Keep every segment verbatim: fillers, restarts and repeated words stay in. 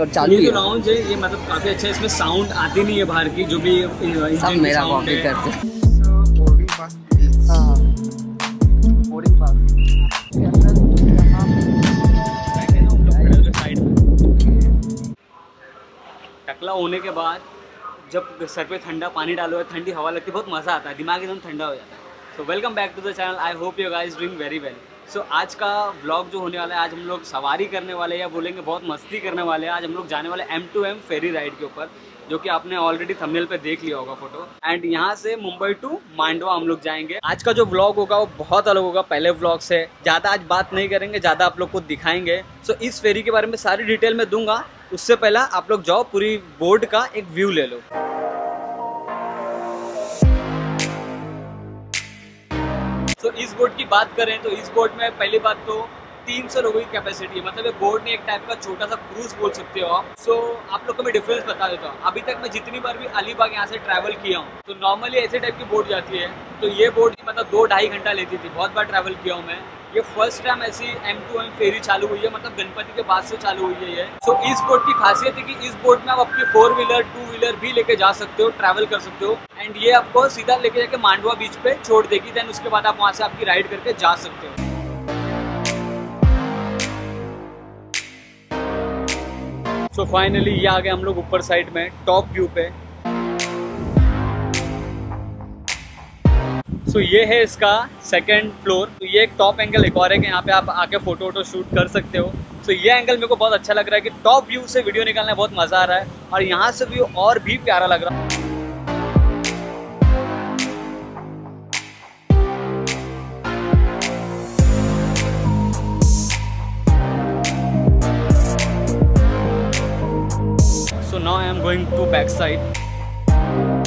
और चालू ये राउंड है ये, मतलब काफी अच्छा है, इसमें साउंड आती नहीं है बाहर की, जो भी सब मेरा कॉपी करते हैं। टकला होने के बाद जब सर पे ठंडा पानी डालो है, ठंडी हवा लगती है, बहुत मज़ा आता है, दिमाग एकदम ठंडा हो जाता है। So welcome back to the channel, I hope you guys doing very well. So आज का व्लॉग जो होने वाला है, आज हम लोग सवारी करने वाले हैं या बोलेंगे बहुत मस्ती करने वाले हैं। आज हम लोग जाने वाले M to M ferry ride के ऊपर, जो कि आपने ऑलरेडी थंबनेल पे देख लिया होगा फोटो। एंड यहाँ से मुंबई टू मांडवा हम लोग जाएंगे। आज का जो व्लॉग होगा वो बहुत अलग होगा पहले व्लॉग से। ज़्यादा आज बात नहीं करेंगे, ज़्यादा आप लोग को दिखाएंगे। सो so, इस फेरी के बारे में सारी डिटेल में दूंगा, उससे पहला आप लोग जाओ पूरी बोर्ड का एक व्यू ले लो। सो so, इस बोर्ड की बात करें तो इस बोर्ड में पहली बात तो तीन सौ लोगों की कैपेसिटी है, मतलब ये बोर्ड ने एक टाइप का छोटा सा क्रूज बोल सकते हो आप। सो so, आप लोग को मैं डिफरेंस बता देता हूँ। अभी तक मैं जितनी बार भी अलीबाग यहाँ से ट्रैवल किया हूँ तो नॉर्मली ऐसे टाइप की बोर्ड जाती है, तो ये बोर्ड मतलब दो ढाई घंटा लेती थी। बहुत बार ट्रैवल किया हूँ मैं। ये फर्स्ट टाइम ऐसी एम टू एम फेरी चालू हुई है, मतलब गणपति के बाद से चालू हुई है ये। सो so, इस बोर्ड की खासियत है कि इस बोर्ड में आप अपनी फोर व्हीलर टू व्हीलर भी लेके जा सकते हो, ट्रैवल कर सकते हो। एंड ये आपको सीधा लेके जाके मांडवा बीच पे छोड़ देगी, देन उसके बाद आप वहाँ से आपकी राइड करके जा सकते हो। सो so फाइनली ये आ गए हम लोग ऊपर साइड में टॉप व्यू पे। सो so ये है इसका सेकंड फ्लोर। तो ये एक टॉप एंगल एक और है कि यहाँ पे आप आके फोटो वोटो शूट कर सकते हो। सो so ये एंगल मेरे को बहुत अच्छा लग रहा है कि टॉप व्यू से वीडियो निकालना बहुत मज़ा आ रहा है, और यहाँ से व्यू और भी प्यारा लग रहा है। Now I am going to back side. I I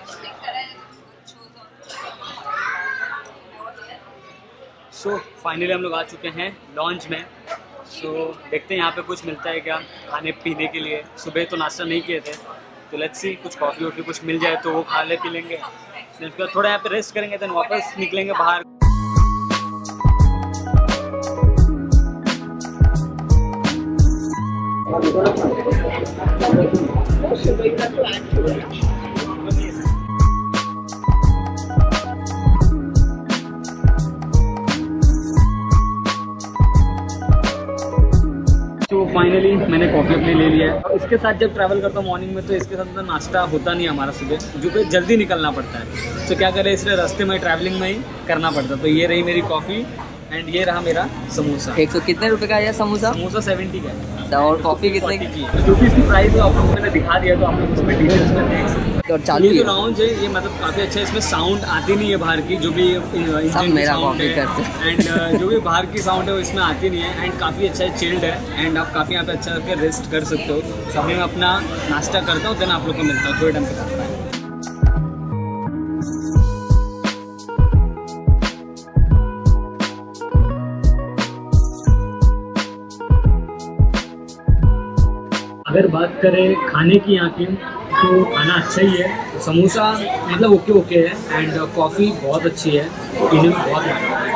was thinking that I would choose on. So finally हम लोग आ चुके हैं लॉन्च में। So देखते हैं यहाँ पे कुछ मिलता है क्या खाने पीने के लिए। सुबह तो नाश्ता नहीं किए थे, तो लेट्स सी कुछ कॉफी वॉफी कुछ मिल जाए तो वो खा ले पी लेंगे। फिर थोड़ा यहाँ पे रेस्ट करेंगे, देन वापस निकलेंगे बाहर। तो फाइनली मैंने कॉफ़ी अपने ले लिया है। इसके साथ जब ट्रैवल करता हूँ मॉर्निंग में तो इसके साथ नाश्ता होता नहीं हमारा सुबह, जो कि जल्दी निकलना पड़ता है। तो क्या करें, इसलिए रास्ते में ट्रैवलिंग में ही करना पड़ता है। तो ये रही मेरी कॉफ़ी एंड ये रहा मेरा समोसा। एक सौ कितने रुपए का है समोसा? समोसा सेवेंटी का है। और कॉफ़ी कितने की है? जो भी इसकी प्राइस है आप लोगों को मैंने दिखा दिया, तो आप लोग उसमें डिटेल्स में देख सकते हो। चालू जो राउंड है ये मतलब काफ़ी अच्छा है, इसमें साउंड आती नहीं है बाहर की, जो भी इंडियन साउंड है एंड जो भी बाहर की साउंड है वो इसमें आती नहीं है। एंड काफ़ी अच्छा है, चिल्ड है, एंड आप काफ़ी यहाँ पे अच्छा करके रेस्ट कर सकते हो। तो मैं अपना नाश्ता करता हूँ, देन आप लोग को मिलता हूँ थोड़े टाइम के साथ। अगर बात करें खाने की यहाँ की तो खाना अच्छा ही है। समोसा मतलब ओके ओके है, एंड कॉफ़ी बहुत अच्छी है, पीने में बहुत मज़ा आता है।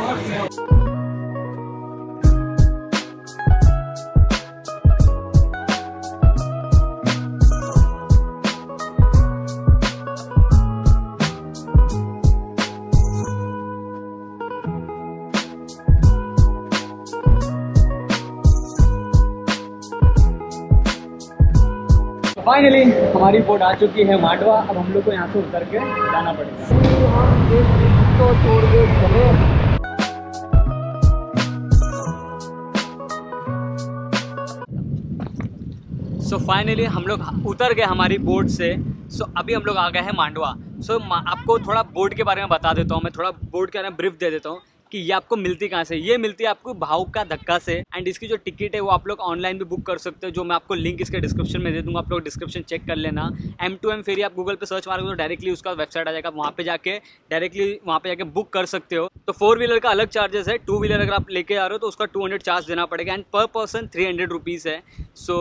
फाइनली हमारी बोट आ चुकी है मांडवा। अब हम लोग को यहाँ से उतर के जाना पड़ेगा। सो so फाइनली हम लोग उतर गए हमारी बोट से। सो so अभी हम लोग आ गए हैं मांडवा। सो so आपको थोड़ा बोट के बारे में बता देता हूँ, मैं थोड़ा बोट के बारे में ब्रीफ दे देता हूँ कि ये आपको मिलती कहाँ से। ये मिलती है आपको भाउचा धक्का से। एंड इसकी जो टिकट है वो आप लोग ऑनलाइन भी बुक कर सकते हो, जो मैं आपको लिंक इसके डिस्क्रिप्शन में दे दूँगा। आप लोग डिस्क्रिप्शन चेक कर लेना। एम टू एम फेरी आप गूगल पे सर्च मारोगे तो डायरेक्टली उसका वेबसाइट आ जाएगा, वहाँ पे जाके डायरेक्टली वहाँ पे जाके बुक कर सकते हो। तो फोर व्हीलर का अलग चार्जेस है, टू व्हीलर अगर आप लेके आ रहे हो तो उसका टू हंड्रेड चार्ज देना पड़ेगा, एंड पर पर्सन थ्री हंड्रेड रुपीज़ है। सो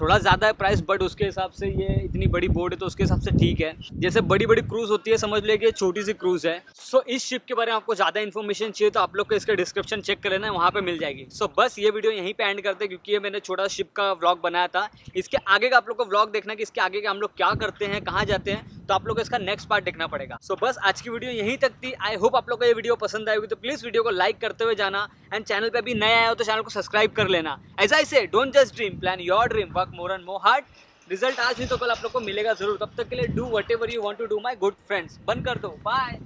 थोड़ा ज़्यादा है प्राइस, बट उसके हिसाब से ये इतनी बड़ी बोट है तो उसके हिसाब से ठीक है। जैसे बड़ी बड़ी क्रूज़ होती है समझ लीजिए कि छोटी सी क्रूज़ है। सो so, इस शिप के बारे में आपको ज़्यादा इन्फॉर्मेशन चाहिए तो आप लोग को इसका डिस्क्रिप्शन चेक कर लेना है, वहाँ पर मिल जाएगी। सो so, बस ये वीडियो यहीं पर एंड करते हैं, क्योंकि ये मैंने छोटा शिप का व्लॉग बनाया था। इसके आगे का आप लोग को व्लॉग देखना कि इसके आगे का हम लोग क्या करते हैं, कहाँ जाते हैं, तो आप लोग को इसका नेक्स्ट पार्ट देखना पड़ेगा। सो so, बस आज की वीडियो यहीं तक थी। आई होप आप लोग को ये वीडियो पसंद आएगी, तो प्लीज़ वीडियो को लाइक करते हुए जाना, एंड चैनल पर भी नया आया हो तो चैनल को सब्सक्राइब कर लेना। एज आई से, don't just dream, plan your dream, work more and more hard. Result आज नहीं तो कल आप लोग को मिलेगा जरूर। तब तक के लिए do whatever you want to do my good friends. बंद कर दो, bye.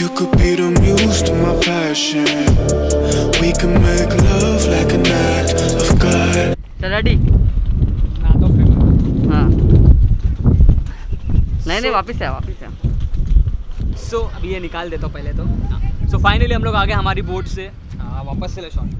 You could be the muse to my passion. We can make love like an act of God. चला डी ना तो फिर हाँ नहीं नहीं वापस आ वापस आ। सो so, अभी ये निकाल देता हूँ पहले तो। सो so, फाइनली हम लोग आ गए हमारी बोट से। आ, वापस से ले शॉट।